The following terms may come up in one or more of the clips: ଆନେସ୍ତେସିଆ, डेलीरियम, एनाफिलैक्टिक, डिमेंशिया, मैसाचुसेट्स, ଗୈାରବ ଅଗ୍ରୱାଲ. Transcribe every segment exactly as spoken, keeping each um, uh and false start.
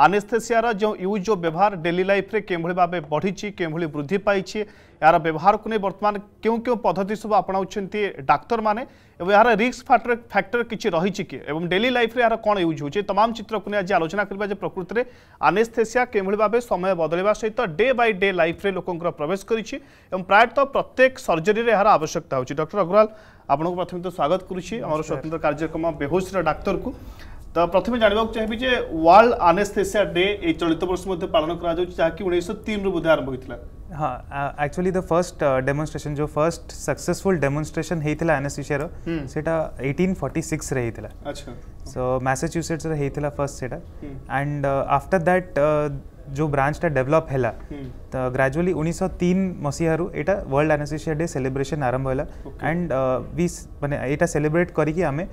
Anaesthesia जो use और व्यवहार डेली लाइफ रे केमभली भाबे बढ़ी केमभली वृद्धि पाई यार व्यवहार को नहीं बर्तमान क्यों क्यों पद्धति सब अपनाउछन्ती डाक्टर माने यार रिस्क फैक्टर फैक्टर किछि रहिछि कि एवं डेली लाइफ रे यार कोन यूज होछि तमाम चित्र को आज आलोचना करबा जे प्रकृति रे आनेस्थेसिया केमभली भाबे समय बदलवा सहित डे बाय डे लाइफ रे लोकंकर प्रवेश करिछि एवं प्रायत प्रत्येक सर्जरी रे यार आवश्यकता होछि। डॉक्टर अग्रवाल आपनको प्रथम तो स्वागत करुछि हमर स्वतंत्र कार्यक्रम बेहोश रे डाक्टर को। तो प्रथम जानवा चाहिए जे वर्ल्ड आनेस्थेसिया डे ए चलित वर्ष मध्ये पालन करा जाउ जाकि उन्नीस सौ तीन रो बुधा आरंभ होइतला। हाँ एक्चुअली द फर्स्ट डेमोंस्ट्रेशन जो फर्स्ट सक्सेसफुल डेमोंस्ट्रेशन हेइतला आनेस्थेसिया रो सेटा अठारह सौ छियालीस रे हेइतला। अच्छा सो मैसाचुसेट्स रे हेइतला फर्स्ट सेटा एंड आफ्टर दैट जो ब्रांच टा डेवलप हैला तो ग्रेजुअली उन्नीस सौ तीन मसीहा रो एटा वर्ल्ड आनेस्थेसिया डे सेलिब्रेशन आरंभ होला एंड वी माने एटा सेलिब्रेट करी कि हमें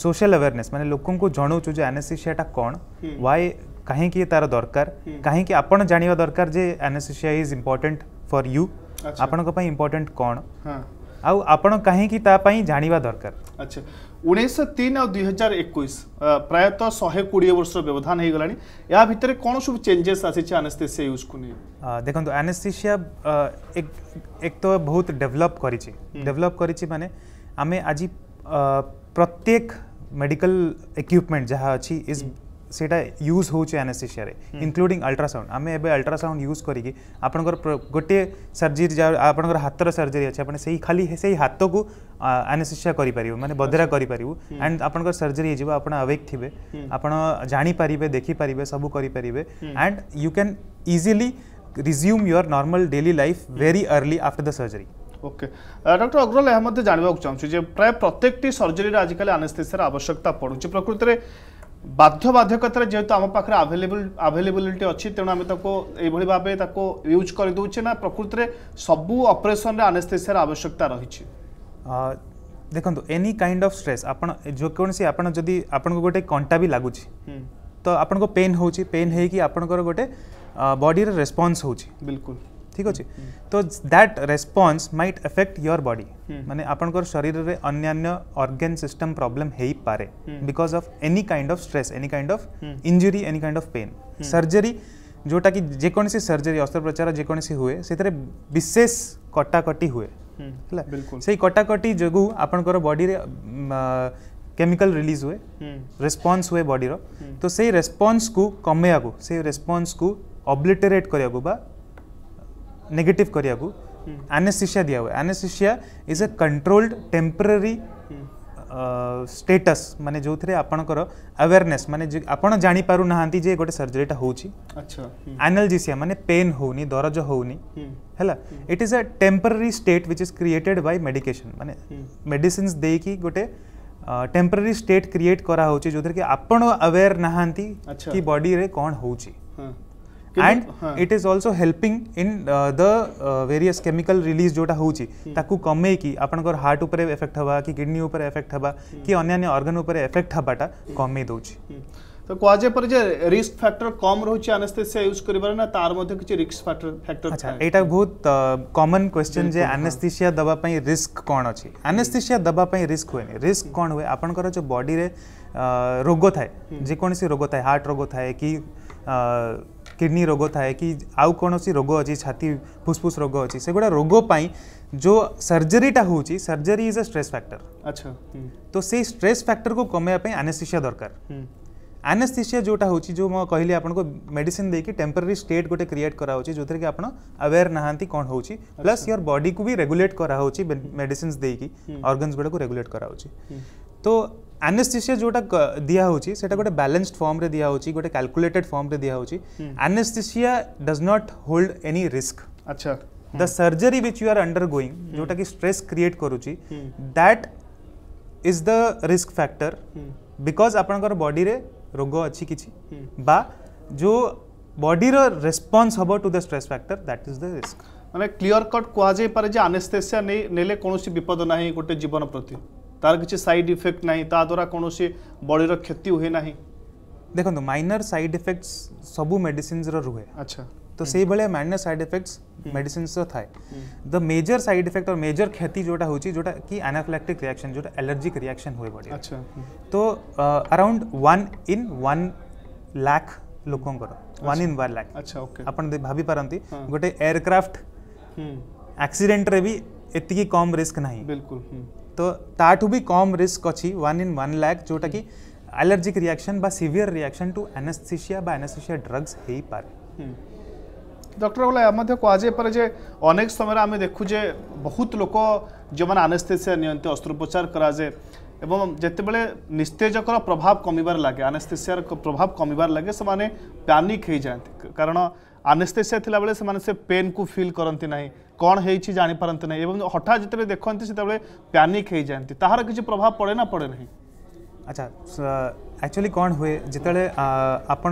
सोशल अवेयरनेस माने लोकन को जणौ छु जे आनेस्थेसिया टा कोन व्हाई काहे कि तार दरकार काहे कि आपण जानिबा दरकार जे anaesthesia is important for you आपण को पई इंपोर्टेंट कोन आ आपण काहे कि ता पई जानिबा दरकार। अच्छा उन्नीस सौ तीन और दो हज़ार इक्कीस प्रायत शहे कोड़े वर्ष व्यवधान हो गलानी या भितर कोन सब चेंजेस आसी छ आनेस्थेसिया यूज को नहीं देखो तो आनेस्थेसिया एक एक तो बहुत डेवलप करी छी डेवलप करी छी माने आमे आज प्रत्येक मेडिकल इक्विपमेंट जहा अछि इज सेटा यूज हो छ आनेस्थेसिया रे इंक्लूडिंग अल्ट्रासाउंड आमे एबे अल्ट्रासाउंड यूज करी कि आपनकर गोटे सर्जरी जा आपनकर हातर सर्जरी अछि आपण सही खाली सही हाथ को आनेस्थेसिया करि परिबो माने बदरा करि परिबो एंड आपनकर सर्जरी जेबो आपण अवेक थिबे आपण जानि परिबे देखि परिबे सब करि परिबे and you can easily resume your normal daily life very early after the surgery. Okay doctor Agarwal हम मते जानबा चाहूछु प्राय प्रत्येक सर्जरी रे आजकल आनेस्थेसिया आवश्यकता पडुछ प्रकृति रे बाध्य बाध्यकता जेहेतु आम पाखे आभेलेबल आभेलेबिलिटी अच्छी तेणु आम भाव में यूज कर दूचे ना प्रकृति में सबू ऑपरेशन रे आनेस्थेसिया आवश्यकता रही देखो तो एनी काइंड ऑफ स्ट्रेस आपन जो कौन सी आपन जदी आपन को गोटे कंटा भी लागुची तो आपन को पेन होची पेन है कि आपन को गोटे बॉडी रे रिस्पांस होची बिल्कुल ठीक अच्छे तो that response might affect your body माने आपन को शरीर रे अन्यान्य ऑर्गन सिस्टम प्रॉब्लम हेई पारे because of any kind of stress any kind of injury any kind of pain surgery जोटा कि जे कोन से सर्जरी अस्त्रोपचार जे कोन से हुए सेतरे विशेष कटाकटी हुए हला सही कटाकटी जगु आपन को बॉडी रे केमिकल रिलीज हुए रिस्पांस हुए बॉडी रो तो सही रिस्पांस को कमया को सही रिस्पांस को ऑब्लिटरेट करया को बा नेगेटिव करिया को एनेस्थेसिया दिया हुआ anaesthesia is a controlled temporary status माने जो थे आपनकर अवेयरनेस माने आपण जानी पारु नहांती जे गोटे सर्जरीटा होउची। अच्छा एनाल्जेसिया माने पेन होउनी दर्द होउनी हैला it is a temporary state which is created by medication माने मेडिसिंस देई की गोटे टेम्पररी स्टेट क्रिएट करा होउची जोथर कि आपण अवेयर नहांती कि बॉडी रे कोन होउची and it is also helping in the various chemical release जोटा होची ताकू कमे कि आपनकर हार्ट ऊपर इफेक्ट हवा कि किडनी ऊपर इफेक्ट हवा कि अन्य ऑर्गन ऊपर इफेक्ट हवाटा कमे दोची तो क्वाजे पर जे रिस्क फैक्टर कम रहूची एनेस्थेसिया यूज करबा ना तार मध्ये किछ रिस्क फैक्टर फैक्टर अच्छा एटा बहुत कॉमन क्वेश्चन जे एनेस्थेसिया दबा पई रिस्क कोन अछि एनेस्थेसिया दबा पई रिस्क होय नै रिस्क कोन होय आपनकर जो बॉडी रे रोग थाए जे कोनसी रोग थाए हार्ट रोग थाए कि किडनी रोग थाए कि आउ कौन सी रोग अच्छी छाती फुसफुस रोग अच्छी से गुड़ा रोगपाई जो सर्जरीटा होची surgery is a stress factor. अच्छा तो से स्ट्रेस फैक्टर को कमेवाई आनेस्थेसिया दरकार आनेस्थेसिया जोटा होची जो मैं कहली आपन को मेडिसिन देके टेम्पररी स्टेट गोटे क्रिएट करा होची जो कि आपन अवेयर नहांती कौन होची प्लस योर बॉडी को भी रेगुलेट करा होची मेडिसिन देकी ऑर्गन्स गुड़ा को रेगुलेट करा होची तो एनेस्थेसिया जोटा दिया होची सेटा गोटे बैलेंस्ड फॉर्म रे दिया होची गोटे कैलकुलेटेड फॉर्म रे दिया होची anaesthesia does not hold any risk. अच्छा the surgery which you are undergoing जोटा कि स्ट्रेस क्रिएट करूची that is the risk factor because आपनकर बॉडी रे रोग अछि किछि बा जो बॉडी रो रिस्पांस हबो to the stress factor that is the risk माने क्लियर कट कोआ जे पर जे एनेस्थेसिया ने नेले कोनोसी विपद नाही गोटे जीवन प्रति तार किसी साइड इफेक्ट नहीं ता द्वारा कौन बॉडी रो क्षति हुए ना देखो तो माइनर साइड इफेक्ट्स सबू मेडिसिन रो रुहे। अच्छा तो सही भाई माइनर साइड इफेक्ट्स मेडिसिन रो थाए द मेजर साइड इफेक्ट और मेजर क्षति जोटा होची जोटा कि एनाफिलैक्टिक रिएक्शन जोटा एलर्जिक रिएक्शन हुए बॉडी। अच्छा तो around one in one lakh लोकंकर वन इन वन लाख। अच्छा ओके आपण भाबी पारंती गोटे एयरक्राफ्ट एक्सीडेंट रे भी एतिकी कम रिस्क नाही। बिल्कुल तो ताठू भी कम रिस्क अछि वन इन वन लाख जोटा कि एलर्जिक रिएक्शन बा सीवियर रिएक्शन टू एनेस्थीसिया बा एनेस्थीसिया ड्रग्स हेई पारे। डॉक्टर अग्रवाल कहुए पर जे अनेक समय आम देखु जे बहुत लोक जो मैंने आनेस्थेसिया नियंते अस्त्रोपचार कराए एवं जितेबले निस्तेजकर प्रभाव कमिबार लगे आनेस्थेसिया प्रभाव कमिबार लगे से माने पैनिक हो जाती कारण आनेस्थेसिया थिला बेले से माने से पेन को फील करती ना कौन है जानी पारती ना एवं हठात जिते देखती से पैनिक हो जाती तार किसी प्रभाव पड़े ना पड़े ना। अच्छा एक्चुअली कौन हुए जिते आप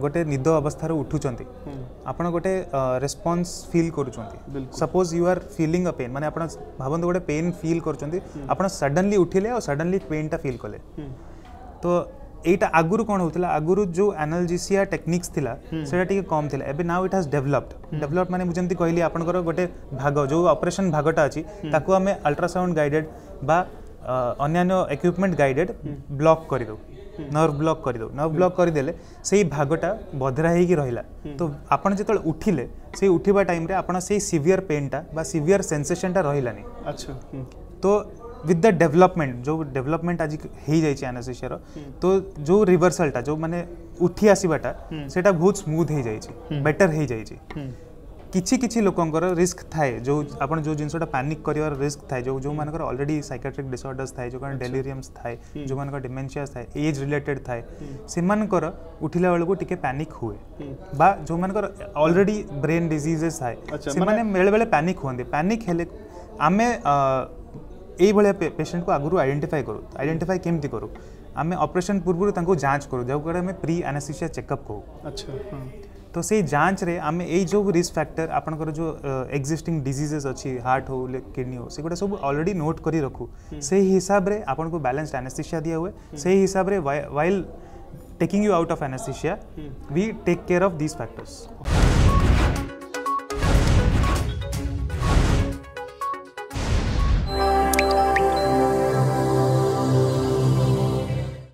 गोटे निद अवस्था उठुंट आप गोटे रेस्पॉन्स फील कर suppose you are feeling a pain माने आप भावत गोटे पेन फील कर सडनली उठिले और सडनली पेन टा फील कले तो यहाँ आगुरी कौन होता आगुरी जो एनाल्जेसिया टेक्निक्स थी से कम थी एवं now it has developed developed मैंने मुझे कहली आपंकर गोटे भाग जो ऑपरेशन भागटा अच्छी आम अल्ट्रासाउंड गाइडेड बा अन्य इक्विपमेंट गाइडेड ब्लॉक कर दो नर्व ब्लॉक कर दो नर्व ब्लॉक कर देले से भागटा बधरा होगी रहा तो आपन जतल उठिले से उठिबा टाइम रे आपन से सीवियर पेनटा बा सीवियर सेंसेशनटा रहिलानी। अच्छा तो विद द डेवलपमेंट जो डेवलपमेंट आज हो जाए एनेस्थीसिया तो जो रिवर्सलटा जो माने उठी आसवाटा से बहुत स्मूथ हो जाए बेटर हो जाए किछि किछि लोकंकर रिस्क थाए जो आपण जो जिनसोटा पैनिक करिवार रिस्क थाए जो जो मानकर ऑलरेडी साइकेट्रिक डिसऑर्डर्स थाए जो कारण डेलीरियम्स थाए जो मानकर डिमेंशिया थाए एज रिलेटेड थाए सेमानकर उठिला बेल को टिके पैनिक हुए बा जो मानकर ऑलरेडी ब्रेन डिजीजेस थाए सेमाने बेले बेले पैनिक होंदे पैनिक हेले आमे एई भले पेशेंट को आगुरु आइडेंटिफाई करू आइडेंटिफाई केमती करू आमे ऑपरेशन पूर्व तांको जांच करू जाउ करे आमे प्री एनेस्थीसिया चेकअप को। अच्छा तो से जांच रे आम ये जो रिस्क फैक्टर आपनकर जो एक्जिस्टिंग डिजीजेस अच्छी हार्ट हो किडनी हो से गोटे सब ऑलरेडी नोट करी रखू से हिसाब रे आपन को बैलेंस्ड एनेस्थीसिया दिया हुए से हिसाब रे while taking you out of anaesthesia we take care of this factors.